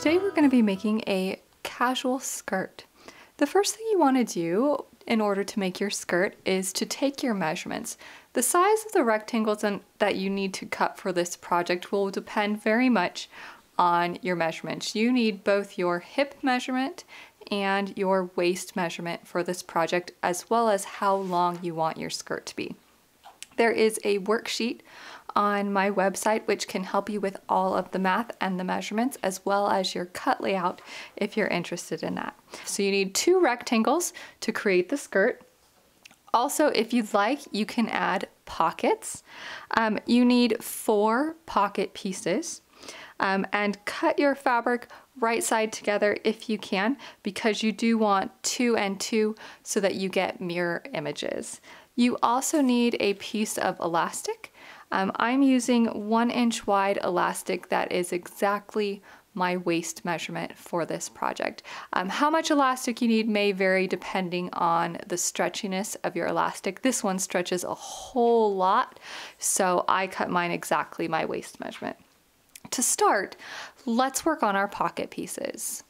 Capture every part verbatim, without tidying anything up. Today we're going to be making a casual skirt. The first thing you want to do in order to make your skirt is to take your measurements. The size of the rectangles that you need to cut for this project will depend very much on your measurements. You need both your hip measurement and your waist measurement for this project, as well as how long you want your skirt to be. There is a worksheet on my website which can help you with all of the math and the measurements, as well as your cut layout if you're interested in that. So you need two rectangles to create the skirt. Also, if you'd like, you can add pockets. Um, you need four pocket pieces um, and cut your fabric right side together if you can, because you do want two and two so that you get mirror images. You also need a piece of elastic. Um, I'm using one inch wide elastic that is exactly my waist measurement for this project. Um, how much elastic you need may vary depending on the stretchiness of your elastic. This one stretches a whole lot, so I cut mine exactly my waist measurement. To start, let's work on our pocket pieces.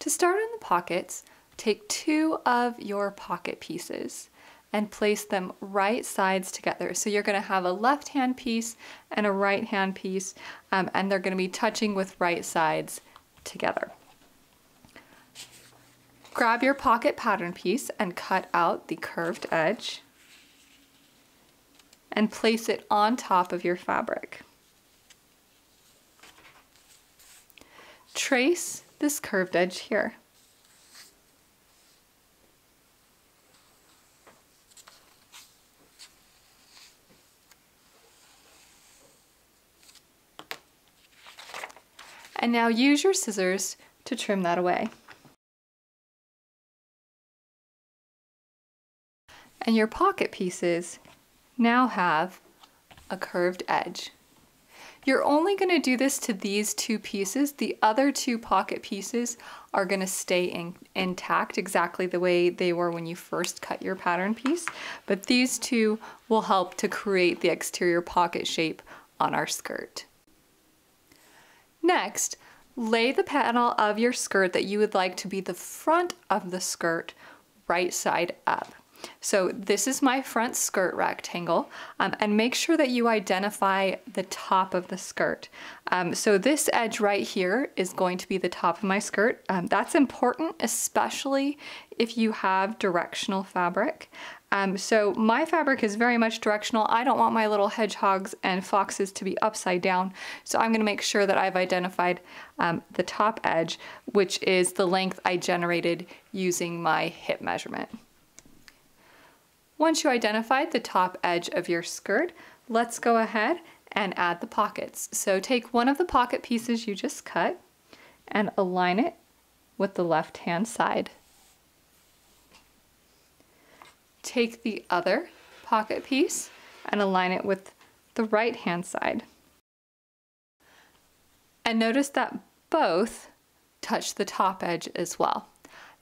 To start on the pockets, take two of your pocket pieces and place them right sides together. So you're gonna have a left hand piece and a right hand piece, um, and they're gonna be touching with right sides together. Grab your pocket pattern piece and cut out the curved edge and place it on top of your fabric. Trace this curved edge here. And now use your scissors to trim that away. And your pocket pieces now have a curved edge. You're only going to do this to these two pieces. The other two pocket pieces are going to stay in, intact exactly the way they were when you first cut your pattern piece, but these two will help to create the exterior pocket shape on our skirt. Next, lay the panel of your skirt that you would like to be the front of the skirt right side up. So this is my front skirt rectangle, um, and make sure that you identify the top of the skirt. Um, so this edge right here is going to be the top of my skirt. Um, that's important, especially if you have directional fabric. Um, so my fabric is very much directional. I don't want my little hedgehogs and foxes to be upside down, so I'm gonna make sure that I've identified um, the top edge, which is the length I generated using my hip measurement. Once you identified the top edge of your skirt, let's go ahead and add the pockets. So take one of the pocket pieces you just cut and align it with the left-hand side. Take the other pocket piece and align it with the right-hand side. And notice that both touch the top edge as well.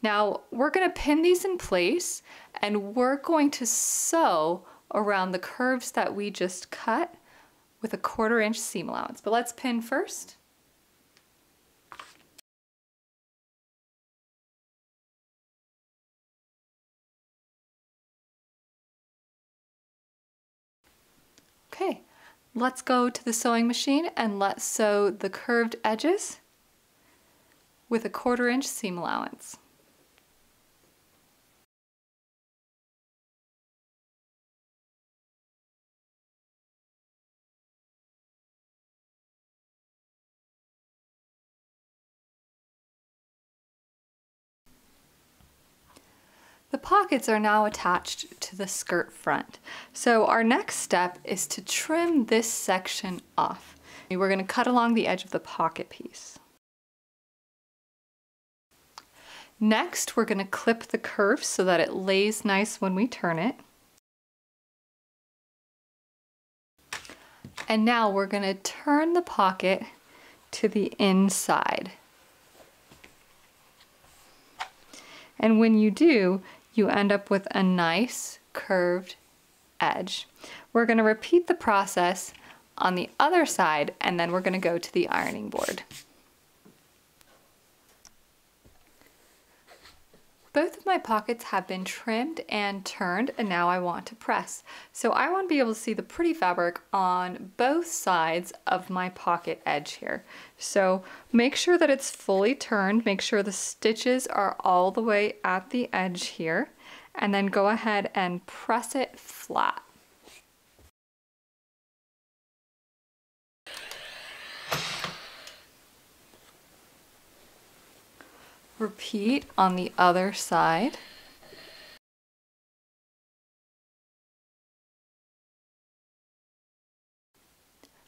Now we're going to pin these in place, and we're going to sew around the curves that we just cut with a quarter inch seam allowance. But let's pin first. Okay, let's go to the sewing machine and let's sew the curved edges with a quarter inch seam allowance. The pockets are now attached to the skirt front. So our next step is to trim this section off. We're going to cut along the edge of the pocket piece. Next, we're going to clip the curve so that it lays nice when we turn it. And now we're going to turn the pocket to the inside. And when you do, you end up with a nice curved edge. We're going to repeat the process on the other side, and then we're going to go to the ironing board. Both of my pockets have been trimmed and turned, and now I want to press. So I want to be able to see the pretty fabric on both sides of my pocket edge here. So make sure that it's fully turned, make sure the stitches are all the way at the edge here, and then go ahead and press it flat. Repeat on the other side.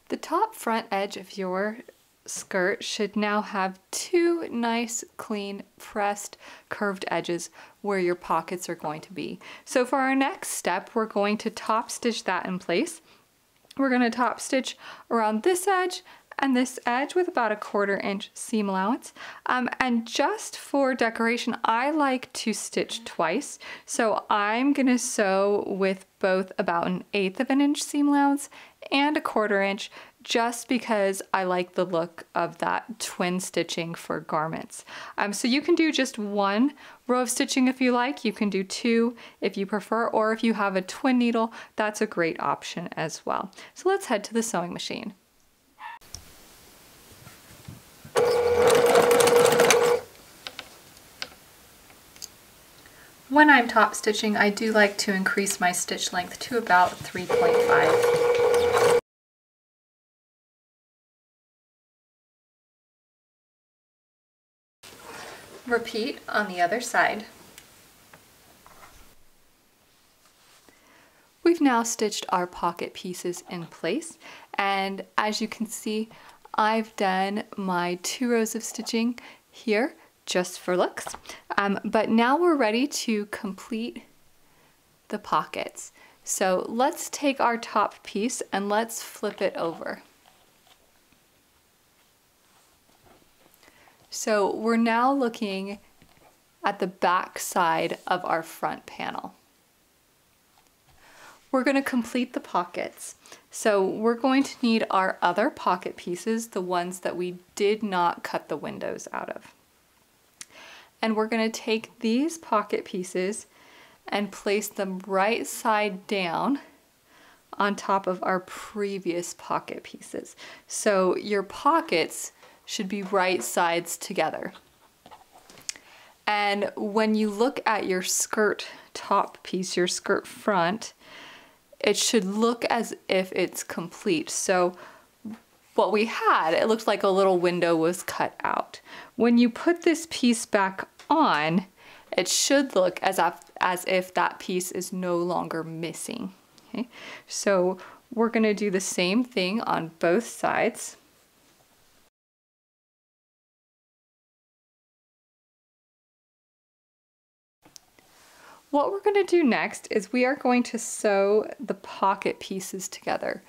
The top front edge of your skirt should now have two nice, clean, pressed, curved edges where your pockets are going to be. So for our next step, we're going to top stitch that in place. We're going to top stitch around this edge and this edge with about a quarter inch seam allowance. Um, and just for decoration, I like to stitch twice. So I'm gonna sew with both about an eighth of an inch seam allowance and a quarter inch, just because I like the look of that twin stitching for garments. Um, so you can do just one row of stitching if you like, you can do two if you prefer, or if you have a twin needle, that's a great option as well. So let's head to the sewing machine. When I'm top stitching, I do like to increase my stitch length to about three point five. Repeat on the other side. We've now stitched our pocket pieces in place, and as you can see, I've done my two rows of stitching here just for looks. Um, but now we're ready to complete the pockets. So let's take our top piece and let's flip it over. So we're now looking at the back side of our front panel. We're going to complete the pockets. So we're going to need our other pocket pieces, the ones that we did not cut the windows out of. And we're going to take these pocket pieces and place them right side down on top of our previous pocket pieces. So your pockets should be right sides together. And when you look at your skirt top piece, your skirt front, it should look as if it's complete. So what we had, it looked like a little window was cut out. When you put this piece back on, it should look as if, as if that piece is no longer missing. Okay? So we're gonna do the same thing on both sides. What we're gonna do next is we are going to sew the pocket pieces together.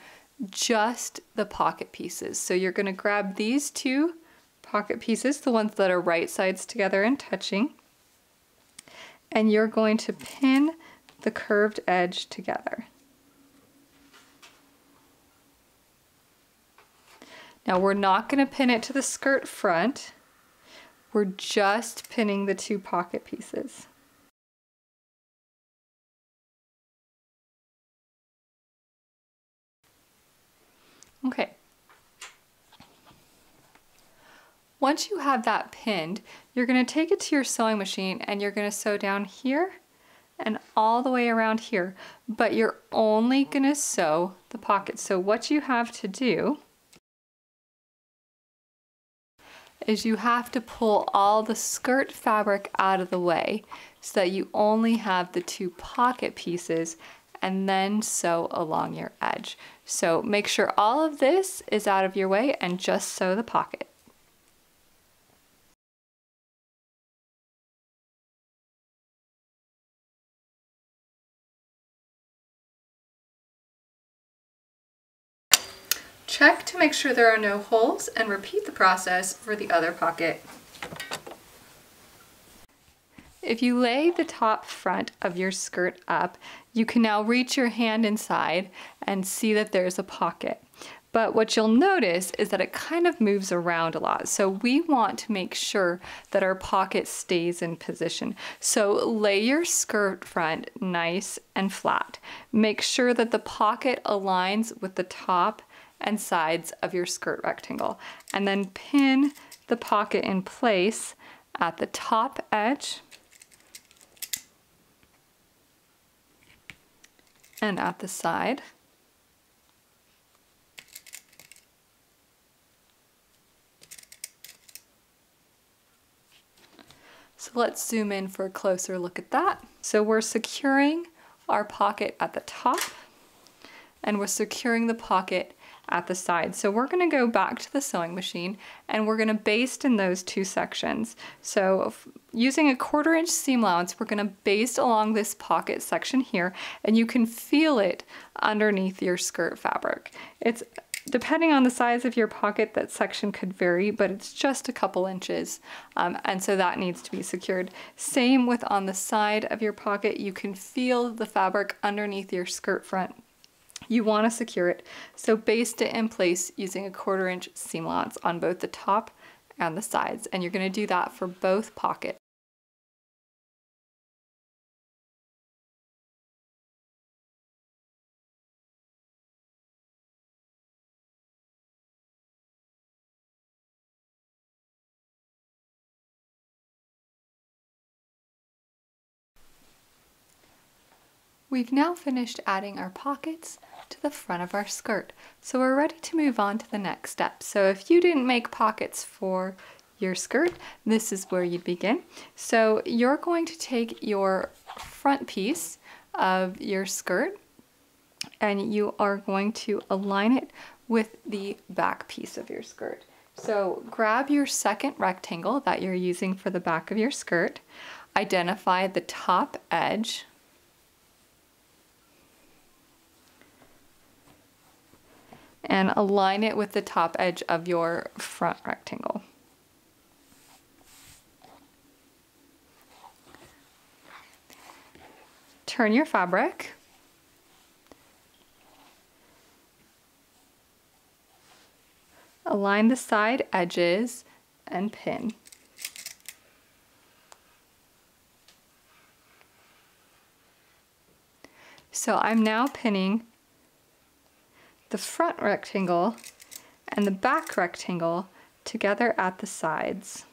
Just the pocket pieces. So you're going to grab these two pocket pieces, the ones that are right sides together and touching, and you're going to pin the curved edge together. Now we're not going to pin it to the skirt front, we're just pinning the two pocket pieces. Okay, once you have that pinned, you're going to take it to your sewing machine and you're going to sew down here and all the way around here, but you're only going to sew the pocket. So what you have to do is you have to pull all the skirt fabric out of the way so that you only have the two pocket pieces, and then sew along your edge. So make sure all of this is out of your way and just sew the pocket. Check to make sure there are no holes and repeat the process for the other pocket. If you lay the top front of your skirt up, you can now reach your hand inside and see that there's a pocket. But what you'll notice is that it kind of moves around a lot. So we want to make sure that our pocket stays in position. So lay your skirt front nice and flat. Make sure that the pocket aligns with the top and sides of your skirt rectangle. And then pin the pocket in place at the top edge and at the side. So let's zoom in for a closer look at that. So we're securing our pocket at the top and we're securing the pocket at the side. So we're going to go back to the sewing machine and we're going to baste in those two sections. So if, using a quarter inch seam allowance, we're going to baste along this pocket section here, and you can feel it underneath your skirt fabric. It's depending on the size of your pocket, that section could vary, but it's just a couple inches. Um, and so that needs to be secured. Same with on the side of your pocket, you can feel the fabric underneath your skirt front. You want to secure it, so baste it in place using a quarter inch seam allowance on both the top and the sides, and you're going to do that for both pockets. We've now finished adding our pockets to the front of our skirt, so we're ready to move on to the next step. So if you didn't make pockets for your skirt, this is where you'd begin. So you're going to take your front piece of your skirt and you are going to align it with the back piece of your skirt. So grab your second rectangle that you're using for the back of your skirt, identify the top edge, and align it with the top edge of your front rectangle. Turn your fabric. Align the side edges and pin. So I'm now pinning the front rectangle and the back rectangle together at the sides.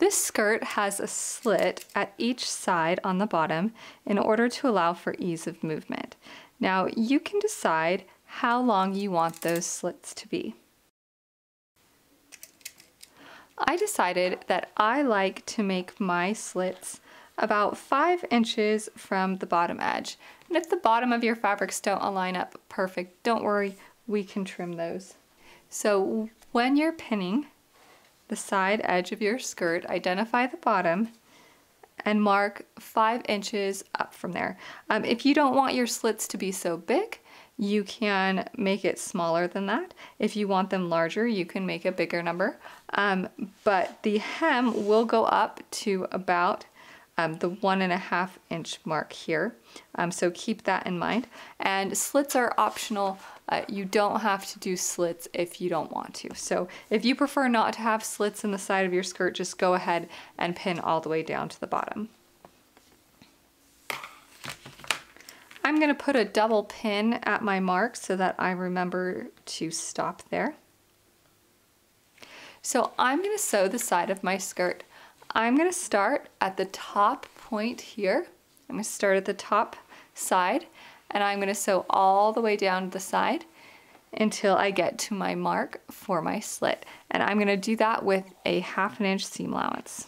This skirt has a slit at each side on the bottom in order to allow for ease of movement. Now you can decide how long you want those slits to be. I decided that I like to make my slits about five inches from the bottom edge. And if the bottom of your fabrics don't align up perfect, don't worry, we can trim those. So when you're pinning the side edge of your skirt, identify the bottom and mark five inches up from there. Um, if you don't want your slits to be so big, you can make it smaller than that. If you want them larger, you can make a bigger number. Um, but the hem will go up to about Um, the one and a half inch mark here. Um, so keep that in mind. And slits are optional. Uh, you don't have to do slits if you don't want to. So if you prefer not to have slits in the side of your skirt, just go ahead and pin all the way down to the bottom. I'm going to put a double pin at my mark so that I remember to stop there. So I'm going to sew the side of my skirt. I'm going to start at the top point here. I'm going to start at the top side and I'm going to sew all the way down to the side until I get to my mark for my slit. And I'm going to do that with a half an inch seam allowance.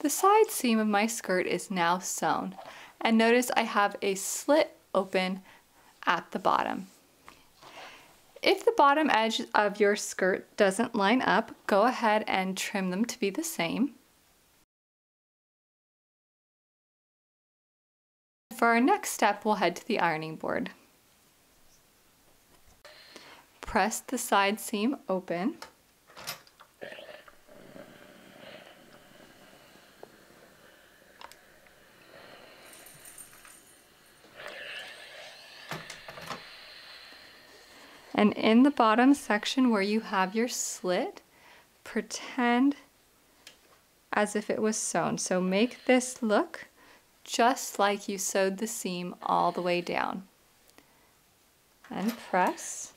The side seam of my skirt is now sewn, and notice I have a slit open at the bottom. If the bottom edge of your skirt doesn't line up, go ahead and trim them to be the same. For our next step, we'll head to the ironing board. Press the side seam open. And in the bottom section where you have your slit, pretend as if it was sewn. So make this look just like you sewed the seam all the way down. And press.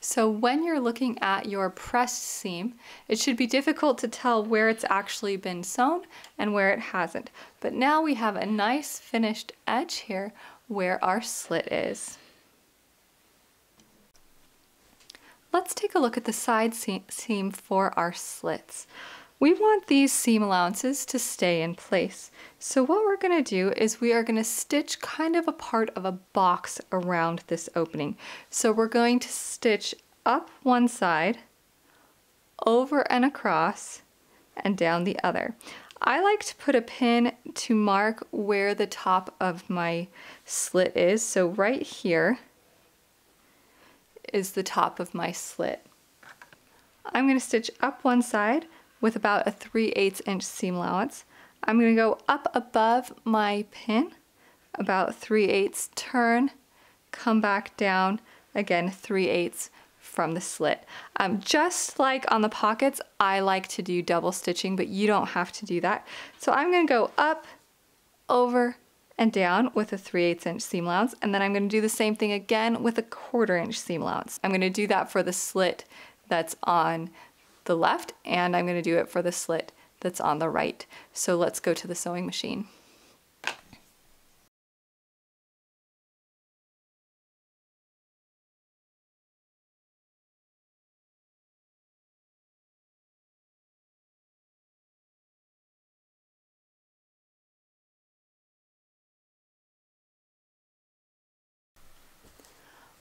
So when you're looking at your pressed seam, it should be difficult to tell where it's actually been sewn and where it hasn't. But now we have a nice finished edge here where our slit is. Let's take a look at the side seam for our slits. We want these seam allowances to stay in place. So what we're going to do is we are going to stitch kind of a part of a box around this opening. So we're going to stitch up one side, over and across, and down the other. I like to put a pin to mark where the top of my slit is. So right here is the top of my slit. I'm going to stitch up one side with about a three eighths inch seam allowance. I'm going to go up above my pin, about three eighths, turn, come back down, again three eighths from the slit. Um, just like on the pockets, I like to do double stitching, but you don't have to do that. So I'm going to go up, over, and down with a three eighths inch seam allowance, and then I'm going to do the same thing again with a quarter inch seam allowance. I'm going to do that for the slit that's on the left, and I'm going to do it for the slit that's on the right. So let's go to the sewing machine.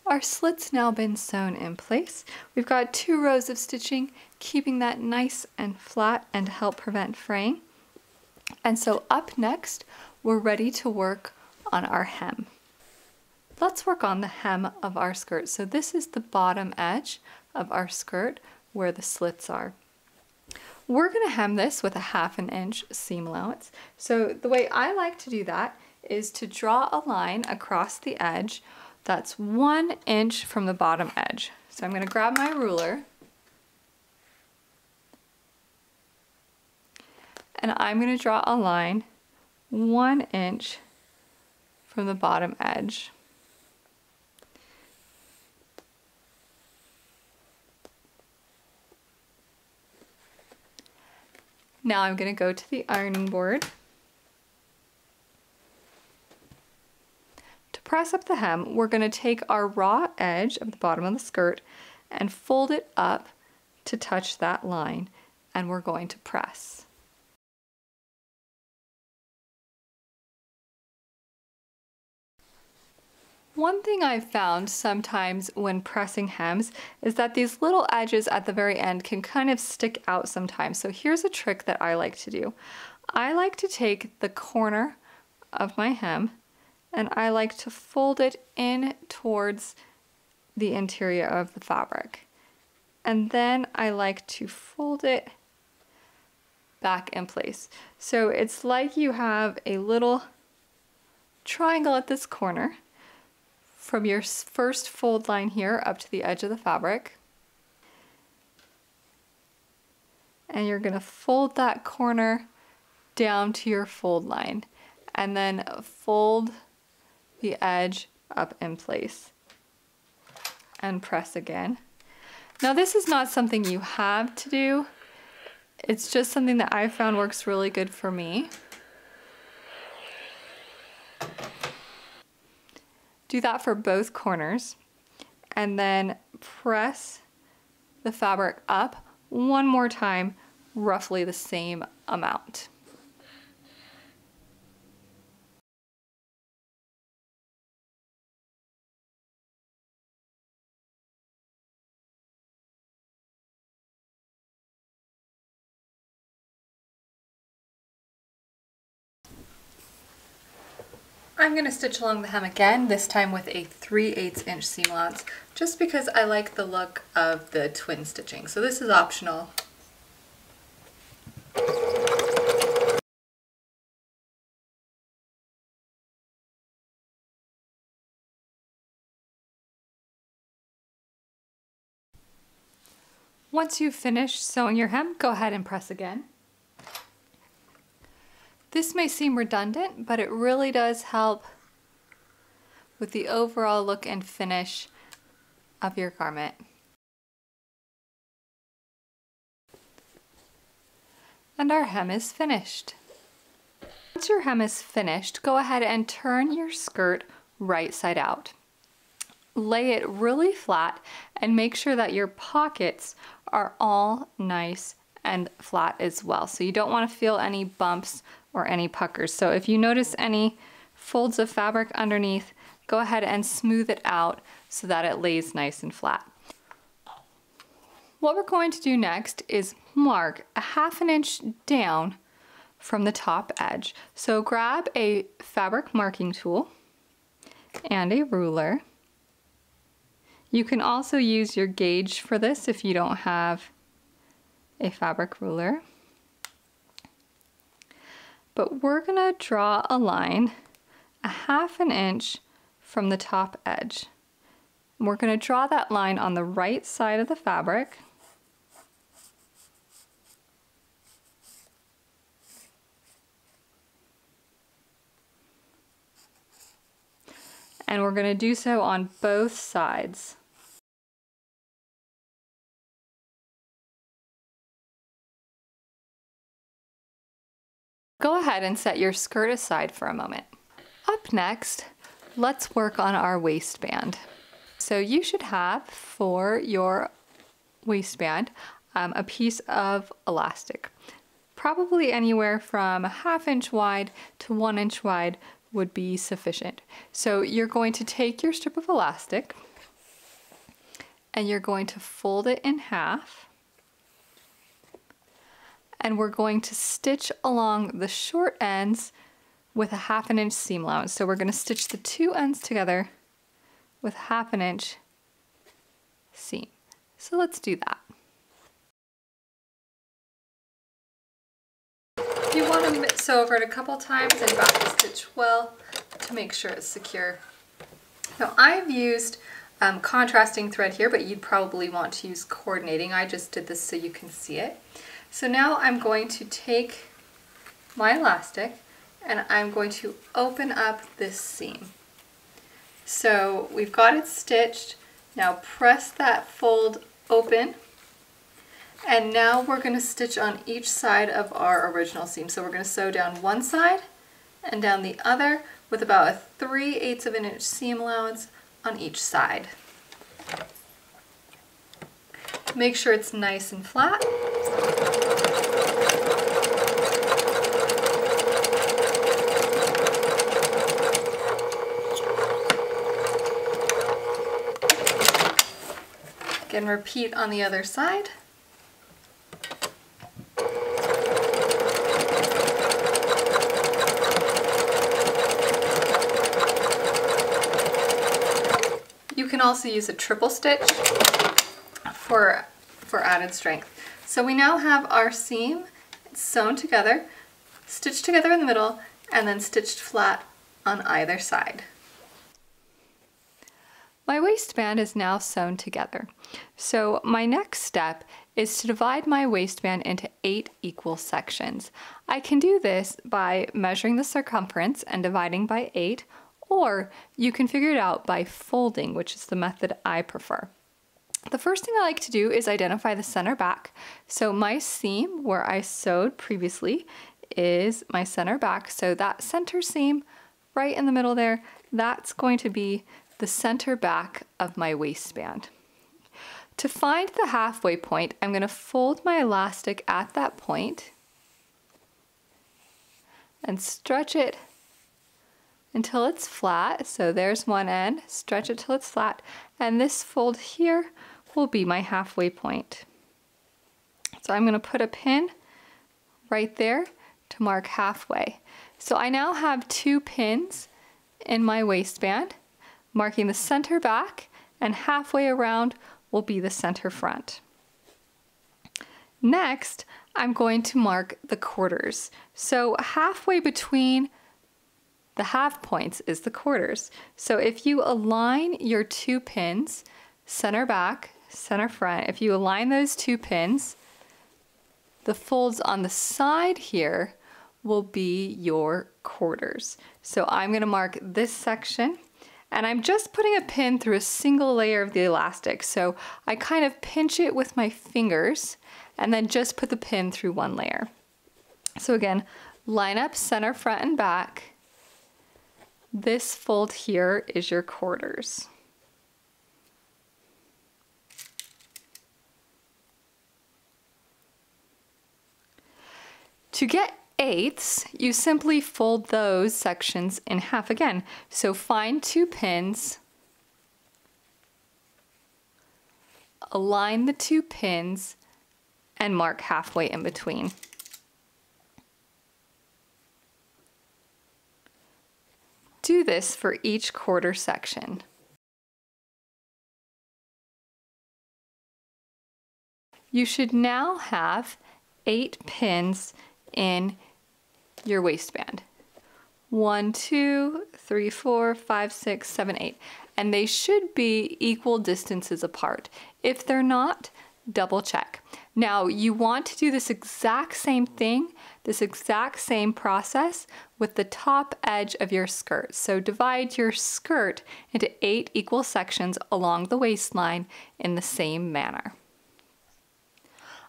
Our slit's now been sewn in place. We've got two rows of stitching, keeping that nice and flat and help prevent fraying. And so up next, we're ready to work on our hem. Let's work on the hem of our skirt. So this is the bottom edge of our skirt where the slits are. We're going to hem this with a half an inch seam allowance. So the way I like to do that is to draw a line across the edge that's one inch from the bottom edge. So I'm going to grab my ruler and I'm going to draw a line one inch from the bottom edge. Now I'm going to go to the ironing board. Press up the hem, we're going to take our raw edge of the bottom of the skirt and fold it up to touch that line, and we're going to press. One thing I've found sometimes when pressing hems is that these little edges at the very end can kind of stick out sometimes. So here's a trick that I like to do. I like to take the corner of my hem and I like to fold it in towards the interior of the fabric. And then I like to fold it back in place. So it's like you have a little triangle at this corner from your first fold line here up to the edge of the fabric. And you're gonna fold that corner down to your fold line and then fold the edge up in place and press again. Now this is not something you have to do. It's just something that I found works really good for me. Do that for both corners and then press the fabric up one more time, roughly the same amount. I'm going to stitch along the hem again, this time with a three eighths inch seam allowance, just because I like the look of the twin stitching. So this is optional. Once you've finished sewing your hem, go ahead and press again. This may seem redundant, but it really does help with the overall look and finish of your garment. And our hem is finished. Once your hem is finished, go ahead and turn your skirt right side out. Lay it really flat and make sure that your pockets are all nice and flat as well. So you don't want to feel any bumps or any puckers. So if you notice any folds of fabric underneath, go ahead and smooth it out so that it lays nice and flat. What we're going to do next is mark a half an inch down from the top edge. So grab a fabric marking tool and a ruler. You can also use your gauge for this if you don't have a fabric ruler. But we're gonna draw a line a half an inch from the top edge. And we're gonna draw that line on the right side of the fabric. And we're gonna do so on both sides. Go ahead and set your skirt aside for a moment. Up next, let's work on our waistband. So you should have for your waistband um, a piece of elastic. Probably anywhere from a half inch wide to one inch wide would be sufficient. So you're going to take your strip of elastic and you're going to fold it in half. And we're going to stitch along the short ends with a half an inch seam allowance. So we're going to stitch the two ends together with half an inch seam. So let's do that. You want to sew over it a couple times and back the stitch well to make sure it's secure. Now I've used um, contrasting thread here, but you'd probably want to use coordinating. I just did this so you can see it. So now I'm going to take my elastic and I'm going to open up this seam. So we've got it stitched. Now press that fold open. And now we're going to stitch on each side of our original seam. So we're going to sew down one side and down the other with about a three eighths of an inch seam allowance on each side. Make sure it's nice and flat. Again, repeat on the other side. You can also use a triple stitch for, for added strength. So we now have our seam sewn together, stitched together in the middle, and then stitched flat on either side. My waistband is now sewn together. So my next step is to divide my waistband into eight equal sections. I can do this by measuring the circumference and dividing by eight, or you can figure it out by folding, which is the method I prefer. The first thing I like to do is identify the center back. So my seam where I sewed previously is my center back. So that center seam right in the middle there, that's going to be the center back of my waistband. To find the halfway point, I'm going to fold my elastic at that point and stretch it until it's flat. So there's one end, stretch it till it's flat, and this fold here will be my halfway point. So I'm going to put a pin right there to mark halfway. So I now have two pins in my waistband, marking the center back, and halfway around will be the center front. Next, I'm going to mark the quarters. So halfway between the half points is the quarters. So if you align your two pins, center back, center front, if you align those two pins, the folds on the side here will be your quarters. So I'm going to mark this section, and I'm just putting a pin through a single layer of the elastic. So I kind of pinch it with my fingers and then just put the pin through one layer. So again, line up center front and back. This fold here is your quarters. To get eighths, you simply fold those sections in half again. So find two pins, align the two pins, and mark halfway in between. Do this for each quarter section. You should now have eight pins in your waistband. One, two, three, four, five, six, seven, eight. And they should be equal distances apart. If they're not, double check. Now you want to do this exact same thing, this exact same process with the top edge of your skirt. So divide your skirt into eight equal sections along the waistline in the same manner.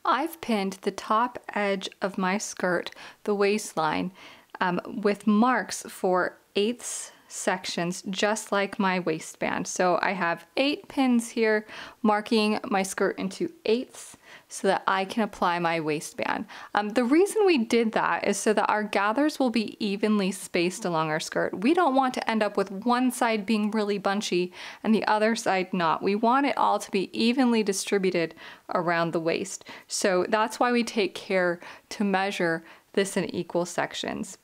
I've pinned the top edge of my skirt, the waistline, um, with marks for eighths sections, just like my waistband. So I have eight pins here marking my skirt into eighths so that I can apply my waistband. Um, the reason we did that is so that our gathers will be evenly spaced along our skirt. We don't want to end up with one side being really bunchy and the other side not. We want it all to be evenly distributed around the waist. So that's why we take care to measure this in equal sections.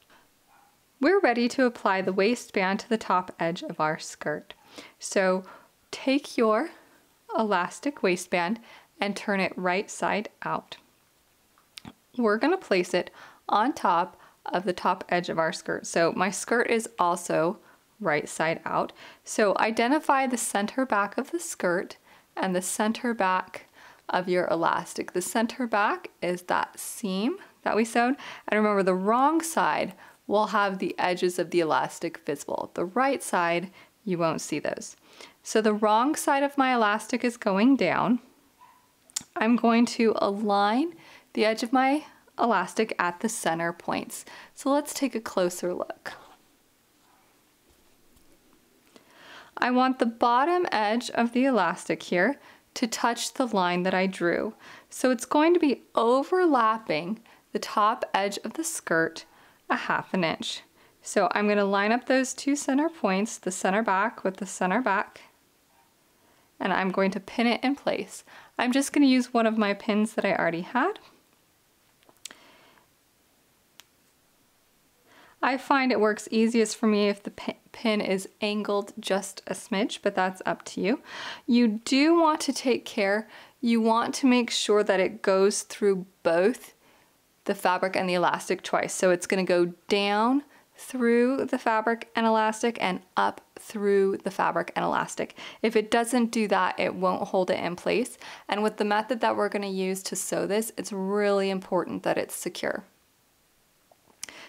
We're ready to apply the waistband to the top edge of our skirt. So take your elastic waistband and turn it right side out. We're going to place it on top of the top edge of our skirt. So my skirt is also right side out. So identify the center back of the skirt and the center back of your elastic. The center back is that seam that we sewed. And remember, the wrong side we'll have the edges of the elastic visible. The right side, you won't see those. So the wrong side of my elastic is going down. I'm going to align the edge of my elastic at the center points. So let's take a closer look. I want the bottom edge of the elastic here to touch the line that I drew. So it's going to be overlapping the top edge of the skirt a half an inch. So I'm going to line up those two center points, the center back with the center back, and I'm going to pin it in place. I'm just going to use one of my pins that I already had. I find it works easiest for me if the pin is angled just a smidge, but that's up to you. You do want to take care, you want to make sure that it goes through both the fabric and the elastic twice. So it's going to go down through the fabric and elastic and up through the fabric and elastic. If it doesn't do that, it won't hold it in place. And with the method that we're going to use to sew this, it's really important that it's secure.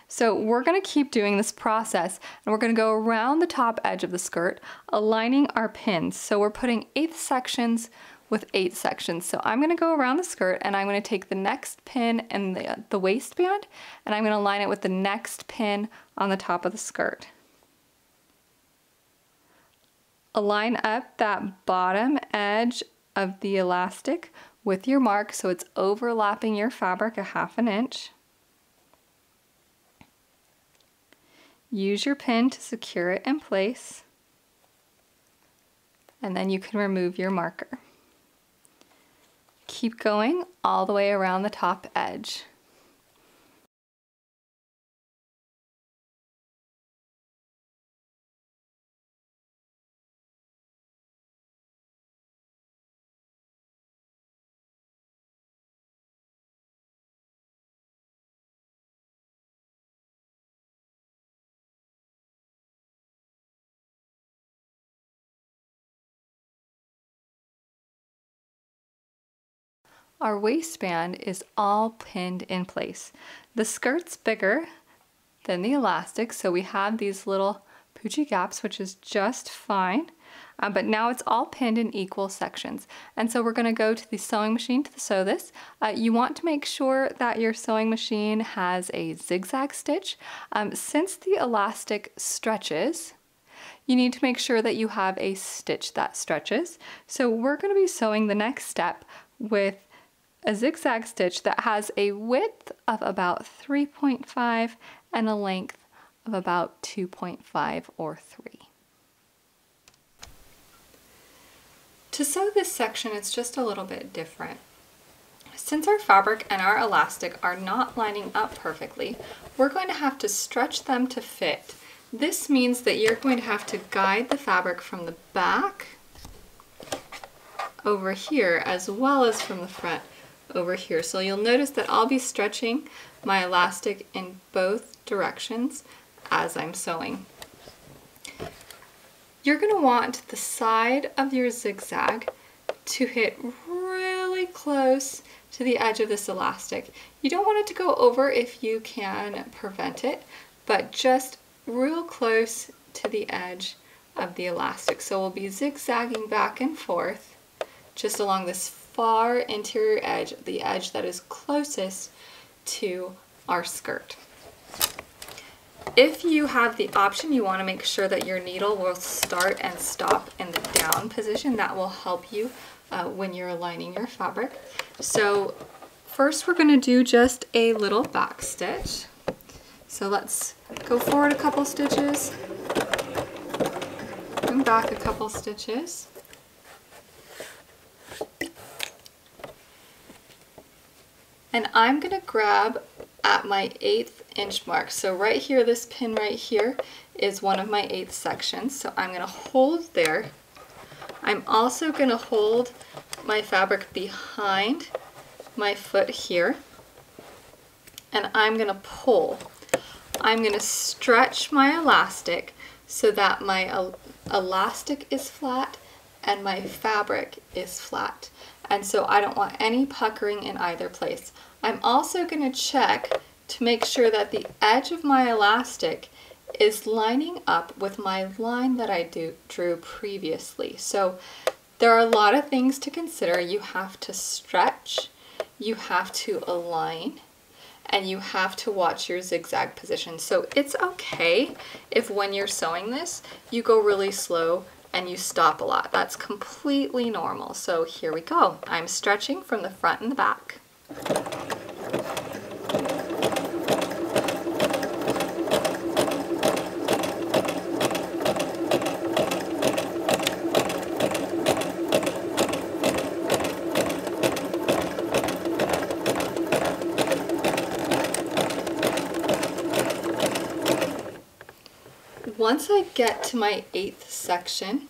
So we're going to keep doing this process, and we're going to go around the top edge of the skirt, aligning our pins. So we're putting eighth sections with eight sections. So I'm going to go around the skirt, and I'm going to take the next pin and the, the waistband, and I'm going to line it with the next pin on the top of the skirt. Align up that bottom edge of the elastic with your mark so it's overlapping your fabric a half an inch. Use your pin to secure it in place, and then you can remove your marker. Keep going all the way around the top edge. Our waistband is all pinned in place. The skirt's bigger than the elastic, so we have these little poochie gaps, which is just fine. Um, but now it's all pinned in equal sections. And so we're gonna go to the sewing machine to sew this. Uh, you want to make sure that your sewing machine has a zigzag stitch. Um, since the elastic stretches, you need to make sure that you have a stitch that stretches. So we're gonna be sewing the next step with a zigzag stitch that has a width of about three point five and a length of about two point five or three. To sew this section, it's just a little bit different. Since our fabric and our elastic are not lining up perfectly, we're going to have to stretch them to fit. This means that you're going to have to guide the fabric from the back over here as well as from the front over here. So you'll notice that I'll be stretching my elastic in both directions as I'm sewing. You're going to want the side of your zigzag to hit really close to the edge of this elastic. You don't want it to go over if you can prevent it, but just real close to the edge of the elastic. So we'll be zigzagging back and forth just along this far interior edge, the edge that is closest to our skirt. If you have the option, you want to make sure that your needle will start and stop in the down position. That will help you uh, when you're aligning your fabric. So first we're going to do just a little back stitch. So let's go forward a couple stitches and back a couple stitches. And I'm going to grab at my eighth inch mark. So right here, this pin right here is one of my eighth sections. So I'm going to hold there. I'm also going to hold my fabric behind my foot here. And I'm going to pull. I'm going to stretch my elastic so that my el- elastic is flat and my fabric is flat. And so I don't want any puckering in either place. I'm also going to check to make sure that the edge of my elastic is lining up with my line that I do, drew previously. So there are a lot of things to consider. You have to stretch, you have to align, and you have to watch your zigzag position. So it's okay if when you're sewing this, you go really slow and you stop a lot. That's completely normal. So here we go. I'm stretching from the front and the back. Once I get to my eighth section,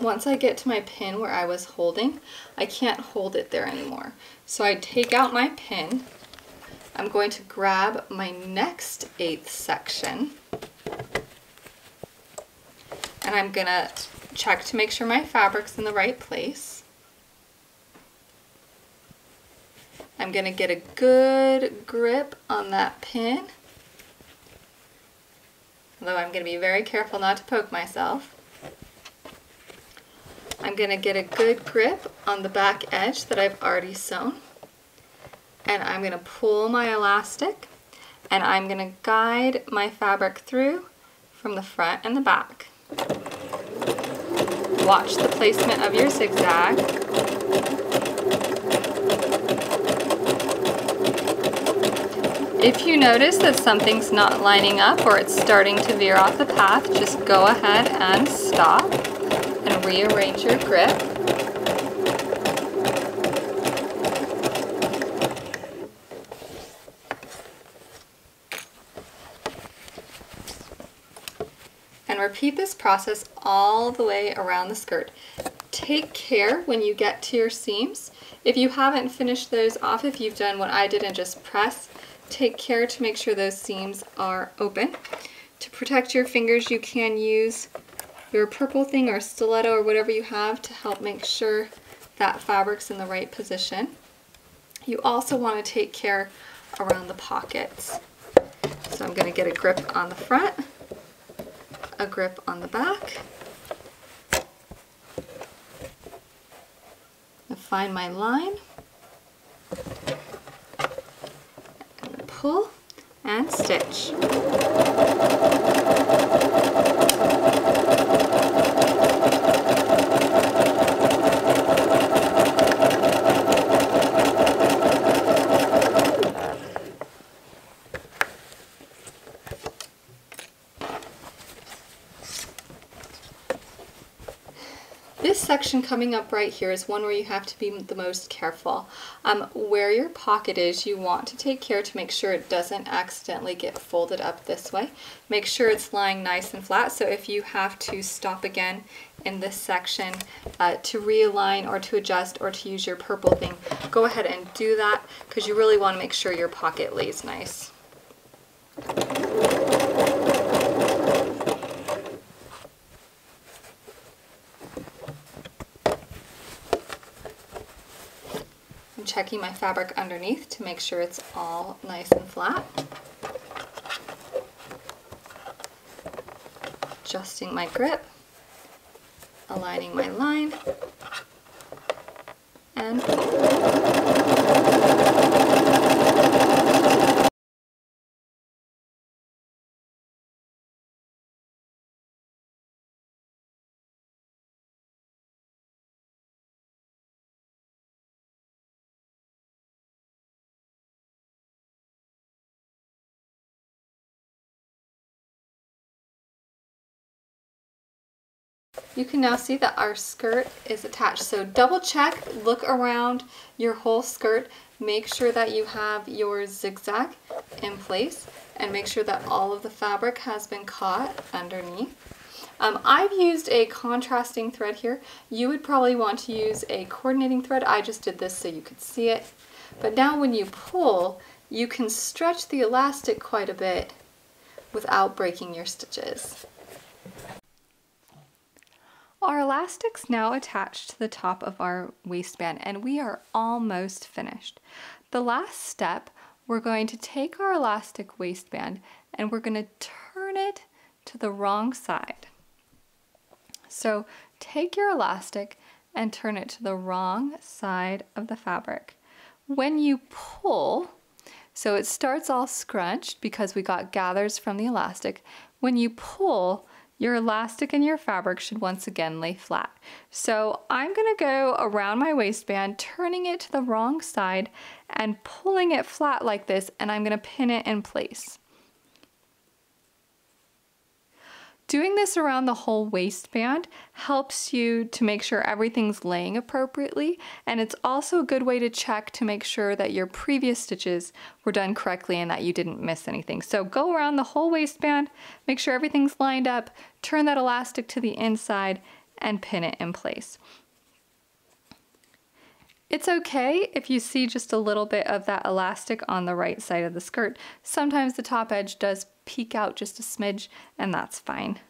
once I get to my pin where I was holding, I can't hold it there anymore. So I take out my pin, I'm going to grab my next eighth section, and I'm gonna check to make sure my fabric's in the right place. I'm gonna get a good grip on that pin, although I'm going to be very careful not to poke myself. I'm going to get a good grip on the back edge that I've already sewn, and I'm going to pull my elastic, and I'm going to guide my fabric through from the front and the back. Watch the placement of your zigzag. If you notice that something's not lining up or it's starting to veer off the path, just go ahead and stop and rearrange your grip. And repeat this process all the way around the skirt. Take care when you get to your seams. If you haven't finished those off, if you've done what I did and just press, take care to make sure those seams are open. To protect your fingers, you can use your purple thing or stiletto or whatever you have to help make sure that fabric's in the right position. You also want to take care around the pockets. So I'm going to get a grip on the front, a grip on the back, and find my line, and pull and stitch. This section coming up right here is one where you have to be the most careful. Um, where your pocket is, you want to take care to make sure it doesn't accidentally get folded up this way. Make sure it's lying nice and flat, so if you have to stop again in this section uh, to realign or to adjust or to use your purple thing, go ahead and do that, because you really want to make sure your pocket lays nice. Checking my fabric underneath to make sure it's all nice and flat. Adjusting my grip, aligning my line, and you can now see that our skirt is attached. So double check, look around your whole skirt, make sure that you have your zigzag in place, and make sure that all of the fabric has been caught underneath. Um, I've used a contrasting thread here. You would probably want to use a coordinating thread. I just did this so you could see it. But now when you pull, you can stretch the elastic quite a bit without breaking your stitches. Our elastic's now attached to the top of our waistband, and we are almost finished. The last step, we're going to take our elastic waistband and we're going to turn it to the wrong side. So take your elastic and turn it to the wrong side of the fabric. When you pull, so it starts all scrunched because we got gathers from the elastic. When you pull, your elastic and your fabric should once again lay flat. So I'm gonna go around my waistband, turning it to the wrong side and pulling it flat like this, and I'm gonna pin it in place. Doing this around the whole waistband helps you to make sure everything's laying appropriately, and it's also a good way to check to make sure that your previous stitches were done correctly and that you didn't miss anything. So go around the whole waistband, make sure everything's lined up, turn that elastic to the inside, and pin it in place. It's okay if you see just a little bit of that elastic on the right side of the skirt. Sometimes the top edge does peek out just a smidge, and that's fine.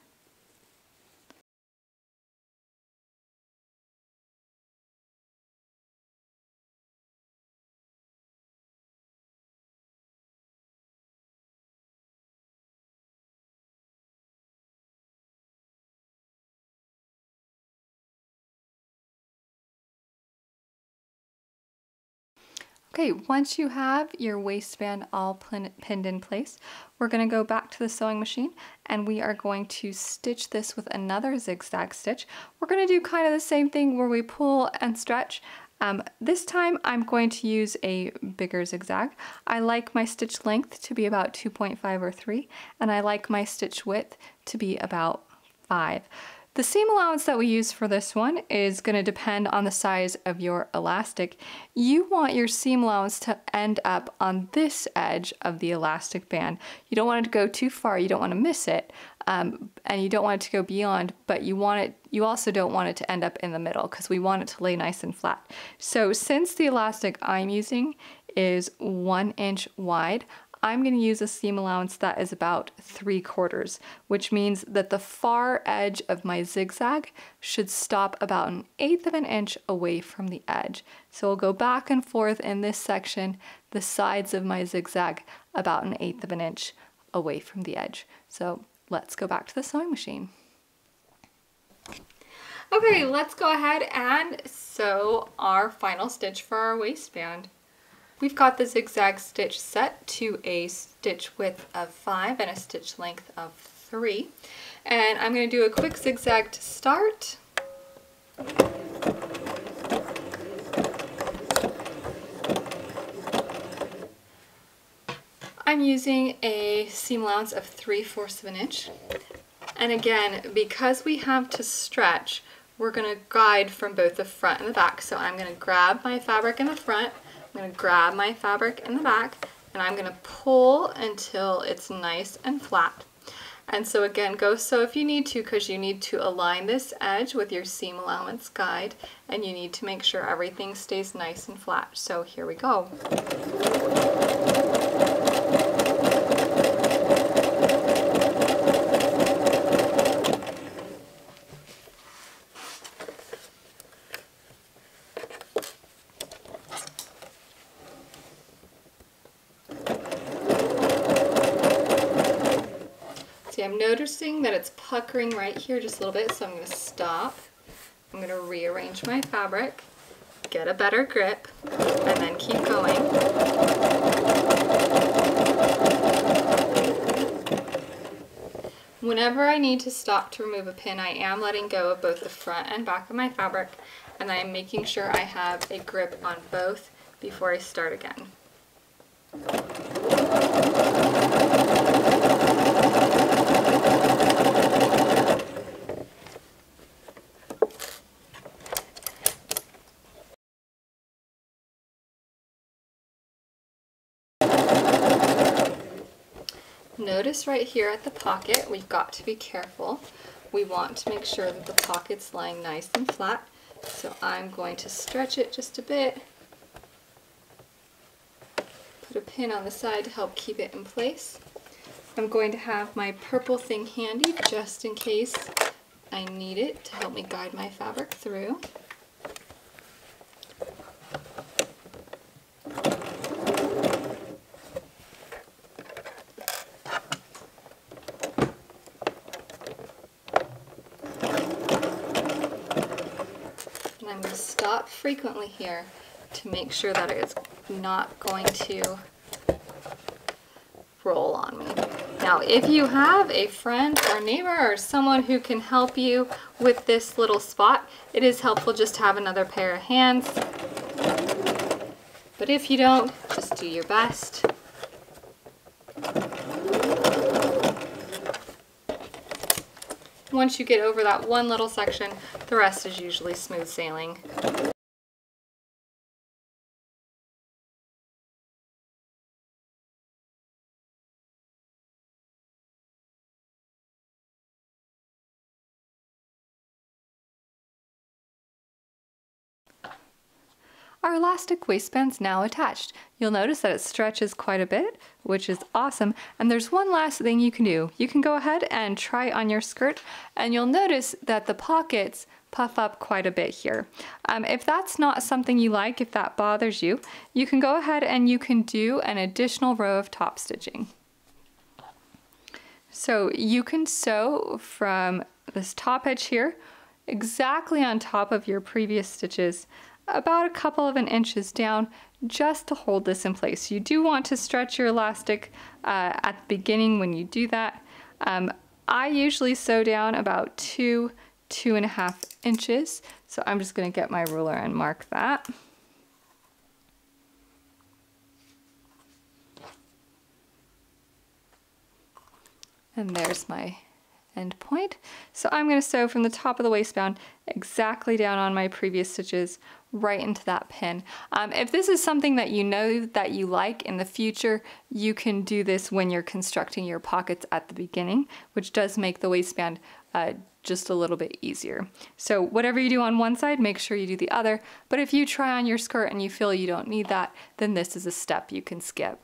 Okay, once you have your waistband all pinned in place, we're going to go back to the sewing machine and we are going to stitch this with another zigzag stitch. We're going to do kind of the same thing where we pull and stretch. Um, this time I'm going to use a bigger zigzag. I like my stitch length to be about two point five or three, and I like my stitch width to be about five. The seam allowance that we use for this one is going to depend on the size of your elastic. You want your seam allowance to end up on this edge of the elastic band. You don't want it to go too far, you don't want to miss it, um, and you don't want it to go beyond, but you want it, you also don't want it to end up in the middle because we want it to lay nice and flat. So since the elastic I'm using is one inch wide, I'm going to use a seam allowance that is about three quarters, which means that the far edge of my zigzag should stop about an eighth of an inch away from the edge. So we'll go back and forth in this section, the sides of my zigzag about an eighth of an inch away from the edge. So let's go back to the sewing machine. Okay, let's go ahead and sew our final stitch for our waistband. We've got the zigzag stitch set to a stitch width of five and a stitch length of three. And I'm going to do a quick zigzag to start. I'm using a seam allowance of three fourths of an inch. And again, because we have to stretch, we're going to guide from both the front and the back. So I'm going to grab my fabric in the front, I'm going to grab my fabric in the back, and I'm going to pull until it's nice and flat. And so again, go sew if you need to, because you need to align this edge with your seam allowance guide, and you need to make sure everything stays nice and flat. So here we go. I'm noticing that it's puckering right here just a little bit, so I'm going to stop. I'm going to rearrange my fabric, get a better grip, and then keep going. Whenever I need to stop to remove a pin, I am letting go of both the front and back of my fabric, and I'm making sure I have a grip on both before I start again. Notice right here at the pocket, we've got to be careful. We want to make sure that the pocket's lying nice and flat. So I'm going to stretch it just a bit. Put a pin on the side to help keep it in place. I'm going to have my purple thing handy just in case I need it to help me guide my fabric through. Stop frequently here to make sure that it's not going to roll on me. Now, if you have a friend or neighbor or someone who can help you with this little spot, it is helpful just to have another pair of hands. But if you don't, just do your best. Once you get over that one little section, the rest is usually smooth sailing. Our elastic waistband's now attached. You'll notice that it stretches quite a bit, which is awesome. And there's one last thing you can do. You can go ahead and try on your skirt, and you'll notice that the pockets puff up quite a bit here. Um, if that's not something you like, if that bothers you, you can go ahead and you can do an additional row of top stitching. So you can sew from this top edge here, exactly on top of your previous stitches, about a couple of an inches down, just to hold this in place. You do want to stretch your elastic uh, at the beginning when you do that. Um, I usually sew down about two, two and a half inches. So I'm just gonna get my ruler and mark that. And there's my end point. So I'm gonna sew from the top of the waistband exactly down on my previous stitches, right into that pin. Um, if this is something that you know that you like in the future, you can do this when you're constructing your pockets at the beginning, which does make the waistband uh, just a little bit easier. So whatever you do on one side, make sure you do the other. But if you try on your skirt and you feel you don't need that, then this is a step you can skip.